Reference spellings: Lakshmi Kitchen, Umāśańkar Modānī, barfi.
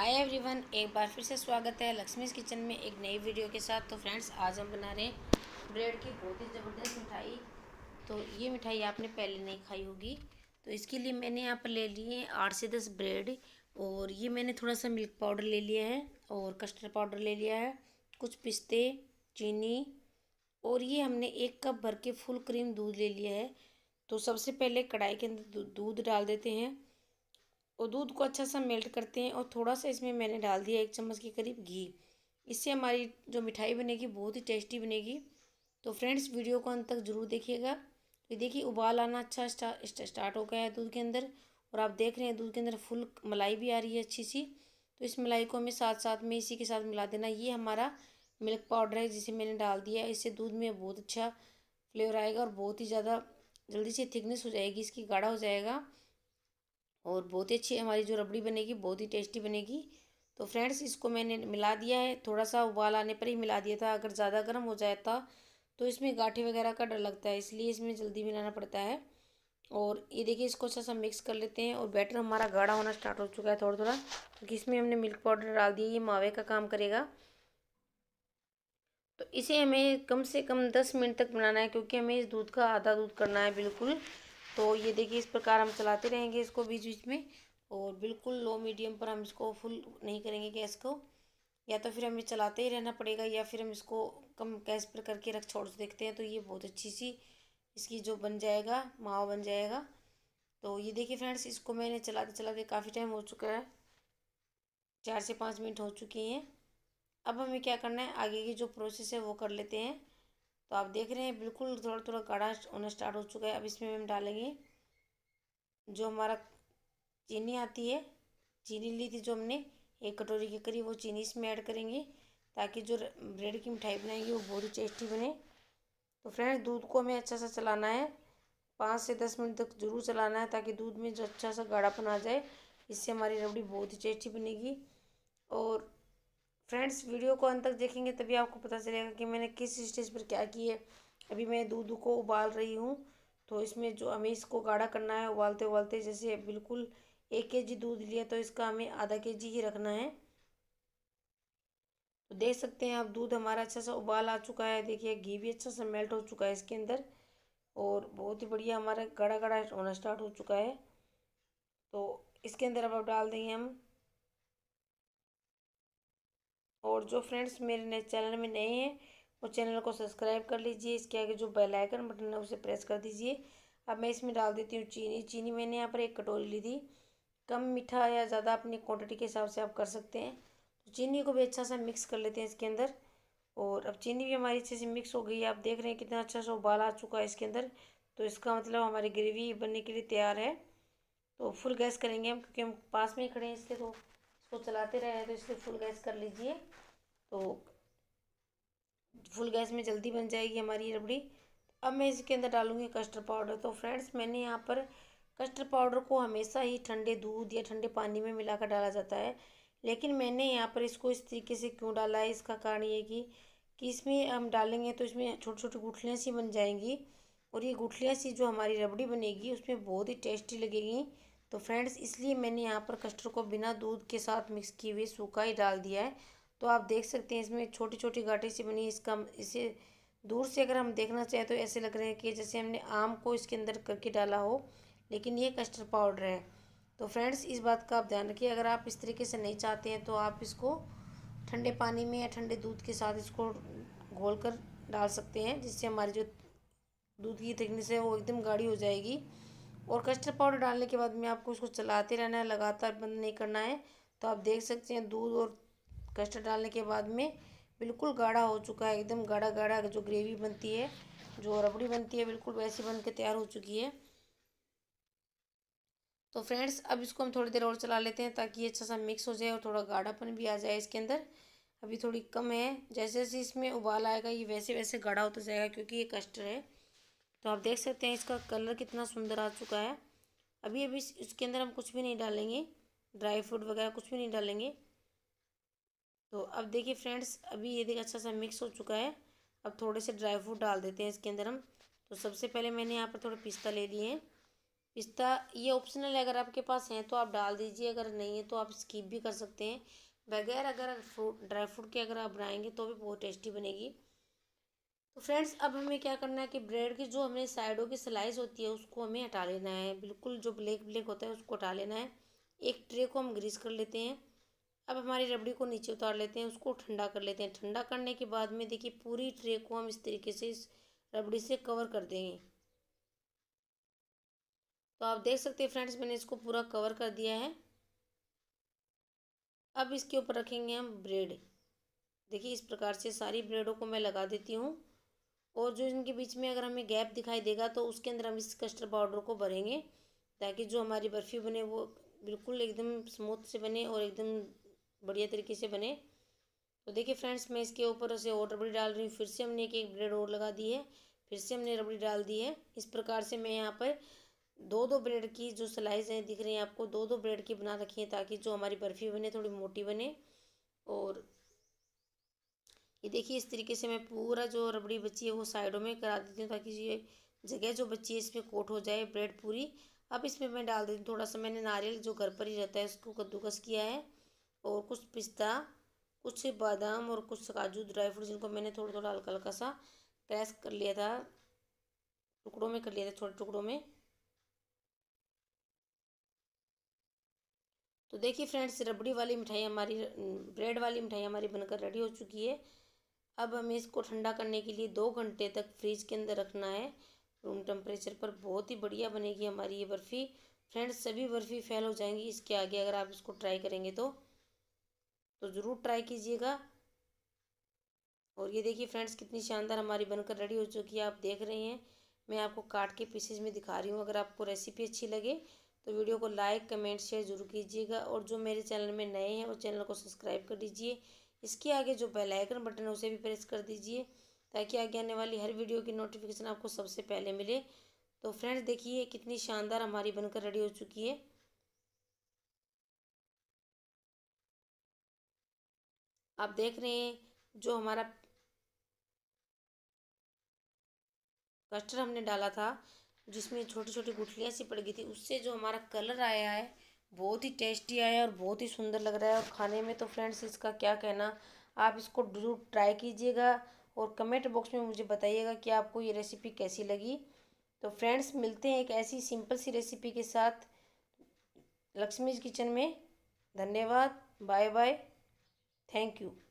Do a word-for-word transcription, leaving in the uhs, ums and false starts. Hi everyone, एक बार फिर से स्वागत है लक्ष्मी किचन में एक नई वीडियो के साथ। तो फ्रेंड्स, आज हम बना रहे हैं ब्रेड की बहुत ही ज़बरदस्त मिठाई। तो ये मिठाई आपने पहले नहीं खाई होगी, तो इसके लिए मैंने यहाँ पर ले लिए आठ से दस ब्रेड, और ये मैंने थोड़ा सा मिल्क पाउडर ले लिया है और कस्टर्ड पाउडर ले लिया है, कुछ पिस्ते, चीनी, और ये हमने एक कप भर के फुल क्रीम दूध ले लिया है। तो सबसे पहले कढ़ाई के अंदर दूध डाल देते हैं और दूध को अच्छा सा मेल्ट करते हैं, और थोड़ा सा इसमें मैंने डाल दिया एक चम्मच के करीब घी। इससे हमारी जो मिठाई बनेगी बहुत ही टेस्टी बनेगी। तो फ्रेंड्स, वीडियो को अंत तक ज़रूर देखिएगा। ये देखिए उबाल आना अच्छा स्टा, स्टा, स्टार्ट हो गया है दूध के अंदर, और आप देख रहे हैं दूध के अंदर फुल मलाई भी आ रही है अच्छी सी। तो इस मलाई को हमें साथ साथ में इसी के साथ मिला देना। ये हमारा मिल्क पाउडर है जिसे मैंने डाल दिया है, इससे दूध में बहुत अच्छा फ्लेवर आएगा और बहुत ही ज़्यादा जल्दी से थिकनेस हो जाएगी इसकी, गाढ़ा हो जाएगा और बहुत ही अच्छी हमारी जो रबड़ी बनेगी बहुत ही टेस्टी बनेगी। तो फ्रेंड्स, इसको मैंने मिला दिया है, थोड़ा सा उबाल आने पर ही मिला दिया था। अगर ज़्यादा गर्म हो जाता तो इसमें गाँठे वगैरह का डर लगता है, इसलिए इसमें जल्दी मिलाना पड़ता है। और ये देखिए इसको अच्छा सा मिक्स कर लेते हैं, और बैटर हमारा गाढ़ा होना स्टार्ट हो चुका है थोड़ा थोड़ा, क्योंकि इसमें हमने मिल्क पाउडर डाल दिया, ये मावे का काम करेगा। तो इसे हमें कम से कम दस मिनट तक बनाना है, क्योंकि हमें इस दूध का आधा दूध करना है बिल्कुल। तो ये देखिए इस प्रकार हम चलाते रहेंगे इसको बीच बीच में, और बिल्कुल लो मीडियम पर हम इसको फुल नहीं करेंगे गैस को, या तो फिर हमें चलाते ही रहना पड़ेगा, या फिर हम इसको कम गैस पर करके रख छोड़ देखते हैं। तो ये बहुत अच्छी सी इसकी जो बन जाएगा मावा बन जाएगा। तो ये देखिए फ्रेंड्स, इसको मैंने चलाते चलाते काफ़ी टाइम हो चुका है, चार से पाँच मिनट हो चुकी हैं। अब हमें क्या करना है, आगे की जो प्रोसेस है वो कर लेते हैं। तो आप देख रहे हैं बिल्कुल थोड़ा थोड़ा गाढ़ा होना स्टार्ट हो चुका है। अब इसमें हम डालेंगे जो हमारा चीनी आती है, चीनी ली थी जो हमने एक कटोरी के करीब, वो चीनी इसमें ऐड करेंगे ताकि जो ब्रेड की मिठाई बनाएंगे वो बहुत ही टेस्टी बने। तो फ्रेंड्स, दूध को हमें अच्छा सा चलाना है, पाँच से दस मिनट तक ज़रूर चलाना है, ताकि दूध में जो अच्छा सा गाढ़ापन आ जाए, इससे हमारी रबड़ी बहुत ही टेस्टी बनेगी। और फ्रेंड्स, वीडियो को अंत तक देखेंगे तभी आपको पता चलेगा कि मैंने किस स्टेज पर क्या की है। अभी मैं दूध को उबाल रही हूँ, तो इसमें जो हमें इसको गाढ़ा करना है उबालते उबालते, जैसे बिल्कुल एक केजी दूध लिया तो इसका हमें आधा केजी ही रखना है। तो देख सकते हैं आप दूध हमारा अच्छा सा उबाल आ चुका है, देखिए घी भी अच्छा सा मेल्ट हो चुका है इसके अंदर, और बहुत ही बढ़िया हमारा गाढ़ा गाढ़ा होना स्टार्ट हो चुका है। तो इसके अंदर अब आप डाल देंगे हम, और जो फ्रेंड्स मेरे नए चैनल में नए हैं वो चैनल को सब्सक्राइब कर लीजिए, इसके आगे जो बेल आइकन बटन है उसे प्रेस कर दीजिए। अब मैं इसमें डाल देती हूँ चीनी। चीनी मैंने यहाँ पर एक कटोरी ली थी, कम मीठा या ज़्यादा अपनी क्वांटिटी के हिसाब से आप कर सकते हैं। तो चीनी को भी अच्छा सा मिक्स कर लेते हैं इसके अंदर, और अब चीनी भी हमारी अच्छे से मिक्स हो गई है। आप देख रहे हैं कितना अच्छा सा उबाल आ चुका है इसके अंदर, तो इसका मतलब हमारी ग्रेवी बनने के लिए तैयार है। तो फुल गैस करेंगे हम, क्योंकि हम पास में ही खड़े हैं इसलिए, तो तो चलाते रहे हैं, तो इसलिए फुल गैस कर लीजिए। तो फुल गैस में जल्दी बन जाएगी हमारी रबड़ी। अब मैं इसके अंदर डालूंगी कस्टर्ड पाउडर। तो फ्रेंड्स, मैंने यहाँ पर कस्टर्ड पाउडर को हमेशा ही ठंडे दूध या ठंडे पानी में मिलाकर डाला जाता है, लेकिन मैंने यहाँ पर इसको इस तरीके से क्यों डाला है, इसका कारण ये कि, कि इसमें हम डालेंगे तो इसमें छोटी छोटी गुठलियाँ सी बन जाएंगी, और ये गुठलियाँ सी जो हमारी रबड़ी बनेगी उसमें बहुत ही टेस्टी लगेगी। तो फ्रेंड्स, इसलिए मैंने यहाँ पर कस्टर्ड को बिना दूध के साथ मिक्स किए हुए सूखा ही डाल दिया है। तो आप देख सकते हैं इसमें छोटी छोटी गांठें सी बनी है। इसका इसे दूर से अगर हम देखना चाहें तो ऐसे लग रहे हैं कि जैसे हमने आम को इसके अंदर करके डाला हो, लेकिन ये कस्टर्ड पाउडर है। तो फ्रेंड्स, इस बात का आप ध्यान रखिए, अगर आप इस तरीके से नहीं चाहते हैं तो आप इसको ठंडे पानी में या ठंडे दूध के साथ इसको घोल कर डाल सकते हैं, जिससे हमारी जो दूध की थिकनेस है वो एकदम गाढ़ी हो जाएगी। और कस्टर्ड पाउडर डालने के बाद में आपको इसको चलाते रहना है, लगातार बंद नहीं करना है। तो आप देख सकते हैं दूध और कस्टर्ड डालने के बाद में बिल्कुल गाढ़ा हो चुका है, एकदम गाढ़ा गाढ़ा जो ग्रेवी बनती है, जो रबड़ी बनती है, बिल्कुल वैसी बन के तैयार हो चुकी है। तो फ्रेंड्स, अब इसको हम थोड़ी देर और चला लेते हैं ताकि ये अच्छा सा मिक्स हो जाए और थोड़ा गाढ़ापन भी आ जाए इसके अंदर। अभी थोड़ी कम है, जैसे जैसे इसमें उबाल आएगा ये वैसे वैसे गाढ़ा होता जाएगा, क्योंकि ये कस्टर्ड है। तो आप देख सकते हैं इसका कलर कितना सुंदर आ चुका है। अभी अभी इसके अंदर हम कुछ भी नहीं डालेंगे, ड्राई फ्रूट वगैरह कुछ भी नहीं डालेंगे। तो अब देखिए फ्रेंड्स, अभी ये देखिए अच्छा सा मिक्स हो चुका है। अब थोड़े से ड्राई फ्रूट डाल देते हैं इसके अंदर हम। तो सबसे पहले मैंने यहाँ पर थोड़े पिस्ता ले लिए हैं, पिस्ता ये ऑप्शनल है, अगर आपके पास है तो आप डाल दीजिए, अगर नहीं है तो आप स्किप भी कर सकते हैं। बगैर अगर फ्रूट ड्राई फ्रूट के अगर आप बनाएंगे तो भी बहुत टेस्टी बनेगी। तो फ्रेंड्स अब हमें क्या करना है कि ब्रेड की जो हमने साइडों की स्लाइस होती है उसको हमें हटा लेना है, बिल्कुल जो ब्लैक ब्लैक होता है उसको हटा लेना है। एक ट्रे को हम ग्रीस कर लेते हैं। अब हमारी रबड़ी को नीचे उतार लेते हैं, उसको ठंडा कर लेते हैं। ठंडा करने के बाद में देखिए पूरी ट्रे को हम इस तरीके से इस रबड़ी से कवर कर देंगे। तो आप देख सकते हैं फ्रेंड्स मैंने इसको पूरा कवर कर दिया है। अब इसके ऊपर रखेंगे हम ब्रेड। देखिए इस प्रकार से सारी ब्रेडों को मैं लगा देती हूँ, और जो इनके बीच में अगर हमें गैप दिखाई देगा तो उसके अंदर हम इस कस्टर्ड पाउडर को भरेंगे, ताकि जो हमारी बर्फ़ी बने वो बिल्कुल एकदम स्मूथ से बने और एकदम बढ़िया तरीके से बने। तो देखिए फ्रेंड्स मैं इसके ऊपर से और रबड़ी डाल रही हूँ, फिर से हमने एक एक ब्रेड और लगा दी है, फिर से हमने रबड़ी डाल दी है। इस प्रकार से मैं यहाँ पर दो दो ब्रेड की जो स्लाइस हैं दिख रही हैं आपको, दो दो ब्रेड की बना रखी है, ताकि जो हमारी बर्फ़ी बने थोड़ी मोटी बने। और ये देखिए इस तरीके से मैं पूरा जो रबड़ी बची है वो साइडों में करा देती हूँ, ताकि ये जगह जो बची है इसमें कोट हो जाए ब्रेड पूरी। अब इसमें मैं डाल देती हूँ थोड़ा सा, मैंने नारियल जो घर पर ही रहता है उसको कद्दूकस किया है, और कुछ पिस्ता, कुछ बादाम और कुछ काजू ड्राई फ्रूट, जिनको मैंने थोड़ा थोड़ा हल्का हल्का सा क्रैश कर लिया था, टुकड़ों में कर लिया था, छोटे टुकड़ों में। तो देखिए फ्रेंड्स रबड़ी वाली मिठाई हमारी, ब्रेड वाली मिठाई हमारी बनकर रेडी हो चुकी है। अब हमें इसको ठंडा करने के लिए दो घंटे तक फ्रीज के अंदर रखना है, रूम टेम्परेचर पर। बहुत ही बढ़िया बनेगी हमारी ये बर्फ़ी। फ्रेंड्स सभी बर्फ़ी फेल हो जाएंगी इसके आगे अगर आप इसको ट्राई करेंगे तो तो ज़रूर ट्राई कीजिएगा। और ये देखिए फ्रेंड्स कितनी शानदार हमारी बनकर रेडी हो चुकी है, आप देख रहे हैं। मैं आपको काट के पीसेज में दिखा रही हूँ। अगर आपको रेसिपी अच्छी लगे तो वीडियो को लाइक, कमेंट, शेयर जरूर कीजिएगा, और जो मेरे चैनल में नए हैं वो चैनल को सब्सक्राइब कर दीजिए। इसके आगे जो बेल आइकन बटन है उसे भी प्रेस कर दीजिए, ताकि आगे आने वाली हर वीडियो की नोटिफिकेशन आपको सबसे पहले मिले। तो फ्रेंड्स देखिए कितनी शानदार हमारी बनकर रेडी हो चुकी है। आप देख रहे हैं जो हमारा कस्टर्ड हमने डाला था, जिसमें छोटी छोटी गुठलियाँ सी पड़ गई थी, उससे जो हमारा कलर आया है बहुत ही टेस्टी आया है और बहुत ही सुंदर लग रहा है। और खाने में तो फ्रेंड्स इसका क्या कहना, आप इसको जरूर ट्राई कीजिएगा और कमेंट बॉक्स में मुझे बताइएगा कि आपको ये रेसिपी कैसी लगी। तो फ्रेंड्स मिलते हैं एक ऐसी सिंपल सी रेसिपी के साथ लक्ष्मीज किचन में। धन्यवाद, बाय बाय, थैंक यू।